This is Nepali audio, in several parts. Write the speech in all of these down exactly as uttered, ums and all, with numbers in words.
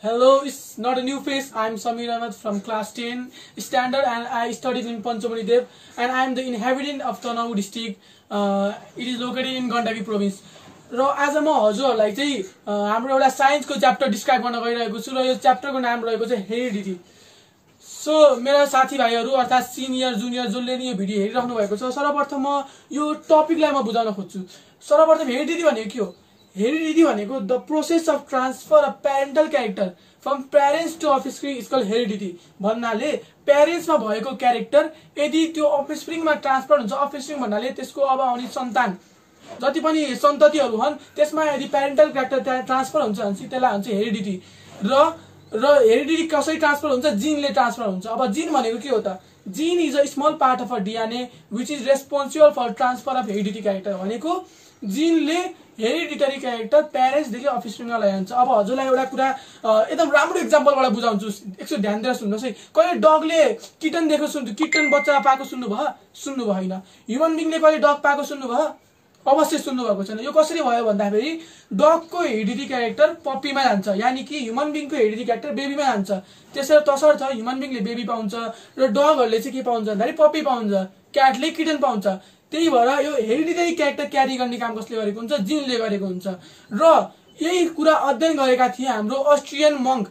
Hello, it's not a new face. I'm Samir Ahamad from class ten standard and I studied in PanchoMani Dev and I'm the inhabitant of Tanahu district. Uh, it is located in Gandavi province. Ro as a mojo like the uh science ko chapter describe on a chapter on Amroy heredity. So Mera Sati Bayaru or that senior junior Zulani B D of Novak. So Sarabatama you topic lama Budana Hutsu. Sarabat heredity on Ekyo. Heredity भनेको the process of transfer of parental character from parents to offspring is called heredity. भन्नाले parents मा भएको character यदि त्यो offspring मा transfer हुन्छ offspring भन्नाले त्यसको अब आउने सन्तान जति पनि सन्ततिहरु हुन् त्यसमा यदि parental character transfer हुन्छ अनि त्यसलाई भन्छ heredity र र heredity कसरी transfer हुन्छ जिनले transfer हुन्छ अब जिन भनेको के हो त जिन is a small part of a D N A which is responsible for transfer of heredity character भनेको जिनले hereditary character parents देखि offspring लाई आउँछ अब हजुरलाई एउटा कुरा एकदम राम्रो एक्जम्पल बाट बुझाउँछु एकछो ध्यान दिएर सुन्नुस् है कहिले डग ले किटन देख्यो सुन्नु किटन बच्चा पाएको सुन्नु भयो सुन्नु भएन ह्युमन बीइंग ले कहिले डग पाएको सुन्नु भयो अवश्य सुन्नु भएको छैन यो कसरी भयो भन्दाखेरि डग को हेरिडिटी क्यारेक्टर पप्पी मा जान्छ यानी कि ह्युमन बीइंग को हेरिडिटी क्यारेक्टर बेबी मा जान्छ त्यसैले तसर छ ह्युमन बीइंग ले बेबी पाउँछ र डगहरुले चाहिँ के पाउँछ भन्दाखेरि पप्पी पाउँछ क्याट ले किटन पाउँछ त्यही भएर यो हेरिडिटरी क्यारेक्टर क्यारी गर्ने काम कसले गरेको हुन्छ जिनले गरेको हुन्छ र यही कुरा अध्ययन गरेका थिए हाम्रो अस्ट्रियन मन्क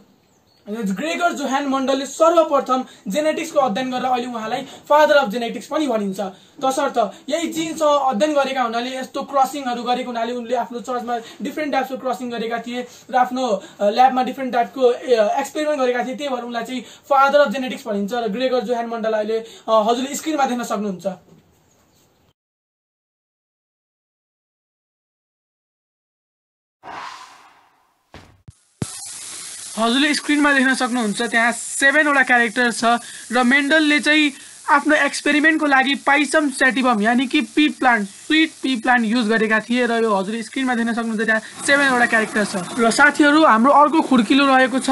ग्रेगर जोहान मण्डलले सर्वप्रथम जेनेटिक्स को अध्ययन गरेर अहिले उहाँलाई फादर अफ जेनेटिक्स पनि भनिन्छ तसर्थ यही जिनसँग अध्ययन गरेका हुनाले यस्तो क्रसिङहरु गरेको हुनाले उनले आफ्नो चर्चमा डिफरेन्ट टाइप्स को क्रसिङ गरेका थिए र आफ्नो ल्याबमा डिफरेन्ट टाइप को एक्सपेरिमेन्ट गरेका थिए त्यही भएर उनलाई चाहिँ फादर अफ जेनेटिक्स भनिन्छ र ग्रेगर जोहान मण्डल अहिले हजुरले स्क्रिनमा देख्न सक्नुहुन्छ हजुरले स्क्रिनमा देख्न सक्नुहुन्छ त्यहाँ सेभेन वटा क्यारेक्टर छ र मेन्डलले चाहिँ आफ्नो एक्सपेरिमेन्टको लागि पाइसम सैटिभम यानी कि pea plant sweet pea plant use गरेका थिए र यो हजुरले स्क्रिनमा देख्न सक्नुहुन्छ त्यहाँ सेभेन वटा क्यारेक्टर छ र साथीहरु हाम्रो अर्को खुड्किलो रहेको छ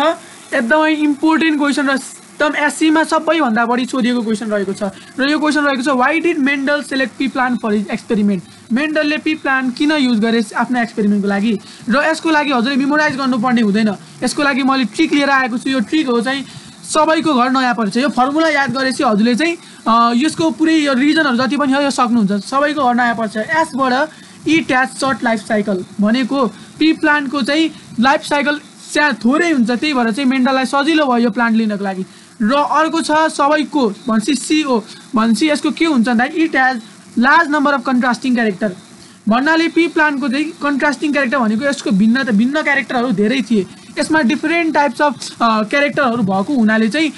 एकदमै इम्पोर्टेन्ट क्वेशन र एकदम एससी मा सबैभन्दा बढी सोधिएको क्वेशन रहेको छ र यो क्वेशन रहेको छ why did Mendel select pea plant for his experiment मेन्डलले पी प्लान्ट किन युज गरे आफ्नो एक्सपेरिमेन्टको लागि र यसको लागि हजुरले मेमोराइज गर्नुपर्ने हुँदैन यसको लागि मैले ट्रिक लिएर आएको छु यो ट्रिक हो चाहिँ सबैको घर नयाँ पर्छ यो फर्मुला याद गरेपछि हजुरले चाहिँ यसको पुरै यो रिजनहरु जति पनि हो यो सक्नुहुन्छ सबैको घर नयाँ पर्छ एस बाट ई ट्याच सर्ट लाइफ साइकल भनेको पी प्लान्ट को चाहिँ लाइफ साइकल सायद थोरै हुन्छ त्यही भएर चाहिँ मेन्डललाई सजिलो भयो यो प्लान्ट लिनको लागि र अर्को छ सबैको भन्सी सीओ भन्सी यसको के हुन्छ भन्दा it has large number of contrasting character भन्नाले पी प्लान्ट को चाहिँ कन्ट्रास्टिङ क्यारेक्टर भनेको यसको भिन्नता भिन्न क्यारेक्टरहरु धेरै थिए यसमा डिफरेन्ट टाइप्स अफ क्यारेक्टरहरु भएको हुनाले चाहिँ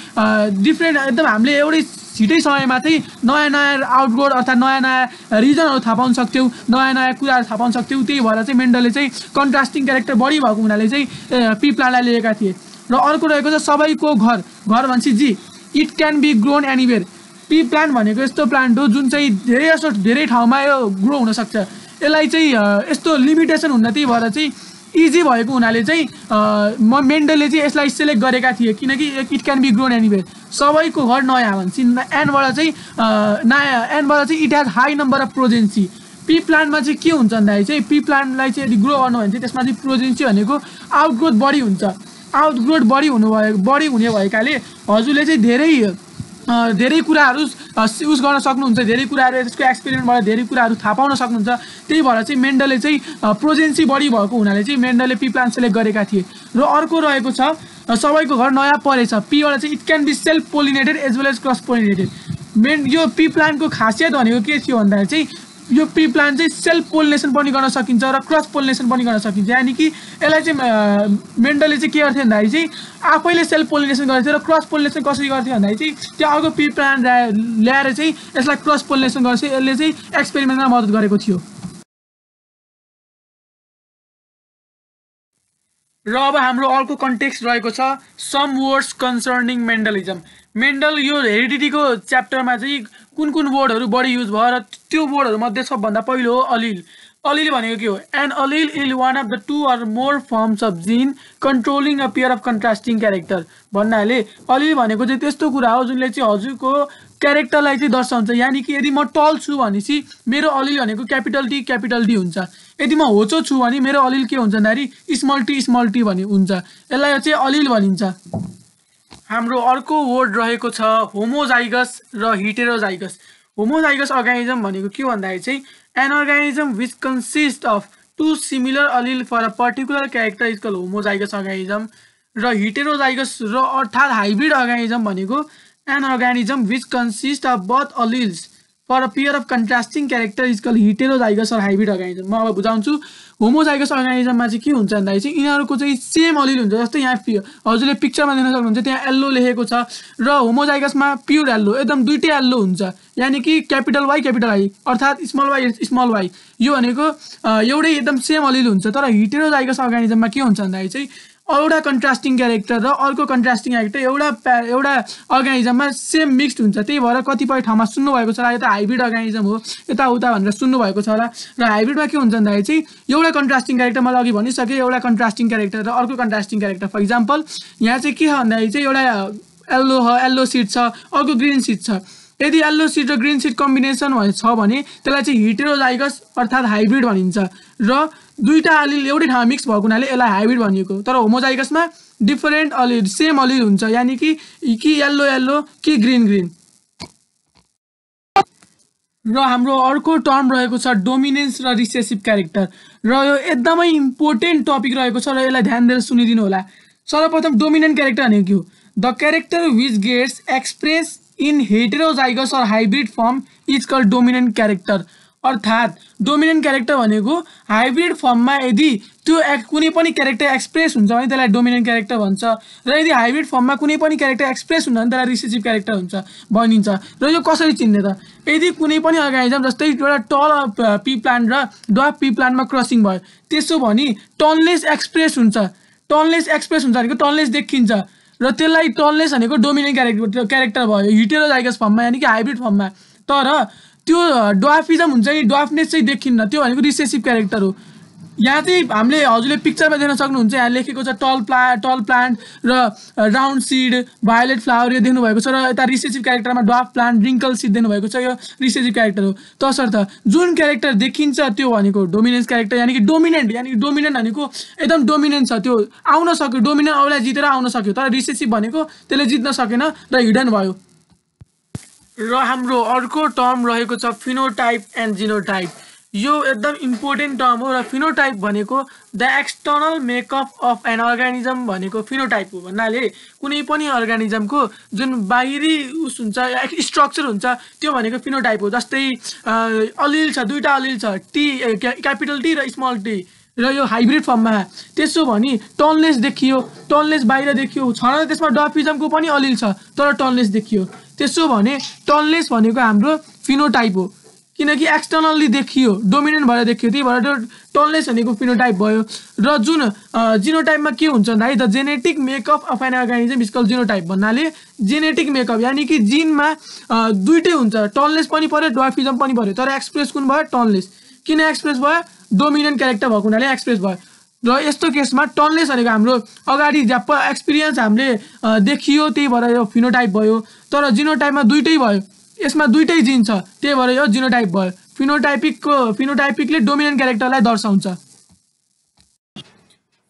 डिफरेन्ट एकदम हामीले एउटै छिटै समयमा चाहिँ नयाँ नयाँ आउटगोड अर्थात नयाँ नयाँ रिजनहरु थाहा पाउन सक्थ्यौ नयाँ नयाँ कुराहरु थाहा पाउन सक्थ्यौ त्यही भएर चाहिँ मेन्डलले चाहिँ कन्ट्रास्टिङ क्यारेक्टर बढी भएको हुनाले चाहिँ पी प्लान्टलाई लिएका थिए र अर्को रहेको छ सबैको घर घर भन्छी जी it can be grown anywhere pea plant भनेको यस्तो प्लान्ट हो जुन चाहिँ धेरै असो धेरै ठाउँमा यो ग्रो हुन सक्छ यसलाई चाहिँ यस्तो लिमिटेसन हुन्न त्यही भएर चाहिँ इजी भएको हुनाले चाहिँ म मेन्डलले चाहिँ यसलाई सिलेक्ट गरेका थिए किनकि it can be grown anywhere सबैको घर नयाँ भन्छी एनबाट चाहिँ नयाँ एनबाट चाहिँ it has high number of progeny pea प्लान्टमा चाहिँ के हुन्छ भन्दाखेरि चाहिँ पी प्लान्टलाई चाहिँ यदि ग्रो गर्नु भने चाहिँ त्यसमा चाहिँ प्रोजेन्सी भनेको आउटग्रोथ बढी हुन्छ आउटग्रोथ बढी हुनु भयो बढी हुने भएकाले हजुरले चाहिँ धेरै धेरै कुराहरु युज गर्न सक्नुहुन्छ धेरै कुराहरु यसको एक्सपेरिमेन्टबाट धेरै कुराहरु थाहा पाउन सक्नुहुन्छ त्यही भएर चाहिँ मेन्डलले चाहिँ प्रोजेन्सी बढी भएको हुनाले चाहिँ मेन्डलले पी प्लान्ट सिलेक्ट गरेका थिए र अर्को रहेको छ सबैको घर नयाँ परेछ पी वाला चाहिँ it can be self pollinated as well as cross pollinated main यो पी प्लान्टको खासियत भनेको के थियो भन्दा चाहिँ यो पी प्लान्ट चाहिँ सेल्फ पोलिनेसन पनि गर्न सकिन्छ र क्रस पोलिनेसन पनि गर्न सकिन्छ यानी कि यसलाई चाहिँ मेन्डलले चाहिँ के गर्थ्यो भन्दाखेरि चाहिँ आफैले सेल्फ पोलिनेसन गर्थ्यो र क्रस पोलिनेसन कसरी गर्थ्यो भन्दाखेरि चाहिँ त्यो अर्को पी प्लान्ट ल्याएर चाहिँ यसलाई क्रस पोलिनेसन गर्छ यसले चाहिँ एक्सपेरिमेन्टमा मद्दत गरेको थियो र अब हाम्रो अर्को कन्टेक्स्ट रहेको छ some words concerning Mendelism Mendel यो हेरिडिटीको च्याप्टरमा चाहिँ कुन कुन वर्डहरु बढी युज भयो र त्यो वर्डहरु मध्ये सबभन्दा पहिलो हो अलिल अलिल भनेको के हो an allele is one of the two or more forms of gene controlling a pair of contrasting character भन्नाले अलिल भनेको चाहिँ त्यस्तो कुरा हो जुनले चाहिँ हजुरको क्यारेक्टरलाई चाहिँ दर्शाउँछ यानी कि यदि म टल छु भनेसी मेरो अलिल भनेको क्यापिटल टी क्यापिटल डी हुन्छ यदि म होचो छु भने मेरो अलिल के हुन्छ नारी स्मल टी स्मल टी भनि हुन्छ यसलाई चाहिँ अलिल भनिन्छ हाम्रो अर्को वर्ड रहेको छ होमोजाइगस र हेटेरोजाइगस होमोजाइगस अर्गनिजम भनेको के भन्दाखेरि चाहिँ an organism which consist of two similar allele for a particular character is called homozygous organism र हेटेरोजाइगस र अर्थात हाइब्रिड अर्गनिजम भनेको An organism which consists of both alleles for a pair of contrasting characters is called heterozygous or hybrid organism. म अब बुझाउँछु homozygous organism मा चाहिँ के हुन्छ भन्दाखेरि चाहिँ यिनीहरुको चाहिँ सेम अलिल हुन्छ जस्तै यहाँ हजुरले पिक्चरमा देख्न सक्नुहुन्छ त्यहाँ येलो लेखेको छ र homozygous मा प्युर येलो एकदम दुईटै येलो हुन्छ यानी कि क्यापिटल वाई क्यापिटल आई अर्थात स्मल वाई स्मल वाई यो भनेको एउटै एकदम सेम अलिल हुन्छ तर heterozygous organism मा के हुन्छ भन्दाखेरि चाहिँ एउटा कन्ट्रास्टिङ क्यारेक्टर र अर्को कन्ट्रास्टिङ क्यारेक्टर एउटा एउटा अर्गनिजममा सेम मिक्स्ड हुन्छ त्यही भएर कतिपय ठाउँमा सुन्नु भएको छ यो त हाइब्रिड अर्गनिजम हो यता उता भनेर सुन्नु भएको छ होला र हाइब्रिडमा के हुन्छ भन्दाखेरि चाहिँ एउटा कन्ट्रास्टिङ क्यारेक्टर मैले अघि भनिसके एउटा कन्ट्रास्टिङ क्यारेक्टर र अर्को कन्ट्रास्टिङ क्यारेक्टर फर एक्जाम्पल यहाँ चाहिँ के छ भन्दाखेरि चाहिँ एउटा येल्लो हो येल्लो सिड छ अर्को ग्रिन सिड छ यदि येल्लो सिड र ग्रिन सिड कम्बिनेसन भने छ भने त्यसलाई चाहिँ हेटेरोजाइगस अर्थात् हाइब्रिड भनिन्छ र दुईटा अलिल एउटै ठाउँमा मिक्स भएको हुनाले यसलाई हाइब्रिड भनिएको तर होमोजाइगसमा डिफरेन्ट अलिल सेम अलिल हुन्छ यानी कि कि येल्लो येल्लो कि ग्रीन ग्रीन र हाम्रो अर्को टर्म रहेको छ डोमिनेन्स र रिसेसिभ क्यारेक्टर र यो एकदमै इम्पोर्टेन्ट टपिक रहेको छ र यसलाई ध्यान दिएर सुनिदिनु होला सर्वप्रथम डोमिनेन्ट क्यारेक्टर भनेको के हो the character which gets express in heterozygous or hybrid form is called dominant character अर्थात डोमिनेन्ट क्यारेक्टर भनेको हाइब्रिड फर्ममा यदि त्यो कुनै पनि क्यारेक्टर एक्सप्रेस हुन्छ भने त्यसलाई डोमिनेन्ट क्यारेक्टर भन्छ र यदि हाइब्रिड फर्ममा कुनै पनि क्यारेक्टर एक्सप्रेस हुँदैन त्यसलाई रिसेसिभ क्यारेक्टर हुन्छ भनिन्छ र यो कसरी चिन्ने त यदि कुनै पनि अर्गनिजम जस्तै एउटा टल पी प्लान्ट र ड्वार्फ पी प्लान्टमा क्रसिङ भयो त्यसो भनी टनलेस एक्सप्रेस हुन्छ टनलेस एक्सप्रेस हुन्छ भनेको टनलेस देखिन्छ र त्यसलाई टनलेस भनेको डोमिनेन्ट क्यारेक्टर क्यारेक्टर भयो हेटेरोजाइगस फर्ममा यानि कि हाइब्रिड फर्ममा तर त्यो ड्वार्फिजम हुन्छ नि ड्वार्फनेस चाहिँ देखिन्न त्यो भनेको रिसेसिभ क्यारेक्टर हो यहाँ चाहिँ हामीले हजुरले पिक्चरमा देख्न सक्नुहुन्छ यहाँ लेखेको छ टल प्ला टल प्लान्ट र राउन्ड सिड भायोलेट फ्लावर यो देख्नुभएको छ र यता रिसेसिभ क्यारेक्टरमा ड्वार्फ प्लान्ट रिङ्कल सिड देख्नुभएको छ यो रिसेसिभ क्यारेक्टर हो तसर्थ जुन क्यारेक्टर देखिन्छ त्यो भनेको डोमिनेन्स क्यारेक्टर यानि कि डोमिनेन्ट यानि कि डोमिनेन्ट भनेको एकदम डोमिनेन्ट छ त्यो आउन सक्यो डोमिनेन्ट अरूलाई जितेर आउन सक्यो तर रिसेसिभ भनेको त्यसले जित्न सकेन र हिडन भयो र हाम्रो अर्को टर्म रहेको छ फिनोटाइप एन्ड जिनोटाइप यो एकदम इम्पोर्टेन्ट टर्म हो र फिनोटाइप भनेको the external makeup of an organism भनेको फिनोटाइप हो भन्नाले कुनै पनि अर्गानिजमको जुन बाहिरी उस हुन्छ स्ट्रक्चर हुन्छ त्यो भनेको फिनोटाइप हो जस्तै अलिल छ दुईटा अलिल छ टी क्यापिटल टी र स्मल टी र यो हाइब्रिड फर्ममा त्यसो भनी टनलेस देखियो टनलेस बाहिर देखियो छन त्यसमा ड्वार्फिजमको पनि अलिल छ तर टनलेस देखियो त्यसो भने टनलेस भनेको हाम्रो फिनोटाइप हो किनकि एक्सटर्नल्ली देखियो डोमिनेन्ट भएर देखियो त्यही भएर टनलेस भनेको फिनोटाइप भयो र जुन जिनोटाइपमा के हुन्छ भन्दाखेरि the genetic makeup of an organism is called genotype भन्नाले जेनेटिक मेकअप यानि कि जिनमा दुईटै हुन्छ टनलेस पनि पर्यो ड्वार्फिजम पनि पर्यो तर एक्सप्रेस कुन भयो टनलेस किन एक्सप्रेस भयो डोमिनेन्ट क्यारेक्टर भएको हुनाले एक्सप्रेस भयो र यस्तो केसमा टनलेस भनेको हाम्रो अगाडि ज्याप एक्सपिरियन्स हामीले देखियो त्यही भएर यो फिनोटाइप भयो तर जिनोटाइपमा दुईटै भयो यसमा दुईटै जिन छ त्यही भएर यो जिनोटाइप भयो फिनोटाइपिकको फिनोटाइपिकले डोमिनेन्ट क्यारेक्टरलाई दर्शाउँछ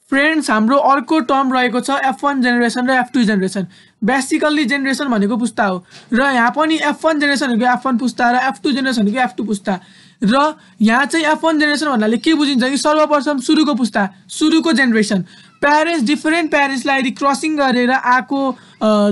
फ्रेन्ड्स हाम्रो अर्को टर्म रहेको छ एफ वान जेनेरेसन र F two generation basically generation भनेको पुस्ता हो र यहाँ पनि एफ वान जेनेरेसनको एफ वान पुस्ता र एफ टू जेनेरेसनको एफ टू पुस्ता र यहाँ चाहिँ एफ वान जेनेरेसन भन्नाले के बुझिन्छ कि सर्वप्रथम सुरुको पुस्ता सुरुको जेनेरेसन प्यारेन्ट्स डिफ्रेन्ट प्यारेन्ट्सलाई यदि क्रसिङ गरेर आएको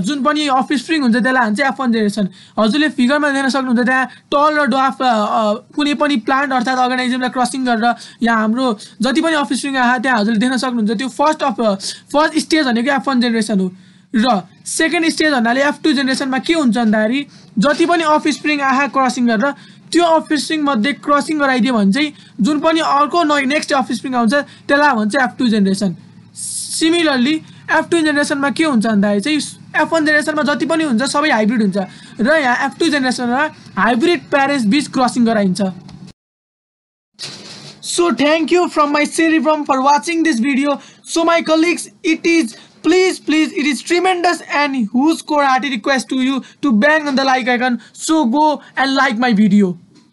जुन पनि अफस्प्रिङ हुन्छ त्यसलाई भन्छ एफ वान जेनेरेसन हजुरले फिगरमा देख्न सक्नुहुन्छ त्यहाँ टल र ड्वार्फ कुनै पनि प्लान्ट अर्थात् अर्गानिजमलाई क्रसिङ गरेर यहाँ हाम्रो जति पनि अफस्प्रिङ आयो त्यहाँ हजुरले देख्न सक्नुहुन्छ त्यो फर्स्ट अफ फर्स्ट स्टेज भनेको एफ वान जेनेरेसन हो र सेकेन्ड स्टेज भन्नाले एफ टू जेनेरेसनमा के हुन्छ भन्दाखेरि जति पनि अफस्प्रिङ आहा क्रसिङ गरेर त्यो अफस्प्रिङ मध्ये क्रसिङ गराइदियो भने चाहिँ जुन पनि अर्को नेक्स्ट अफस्प्रिङ आउँछ त्यसलाई भन्छ F two generation similarly F two जेनेरेसनमा के हुन्छ भन्दाखेरि चाहिँ एफ वान जेनेरेसनमा जति पनि हुन्छ सबै हाइब्रिड हुन्छ र यहाँ एफ टू जेनेरेसनमा हाइब्रिड प्यारेन्ट्स बीच क्रसिङ गराइन्छ so thank you from my cerebrum for watching this video so my colleagues it is please please it is tremendous, and whose core hearty request to you to bang on the like icon. So go and like my video.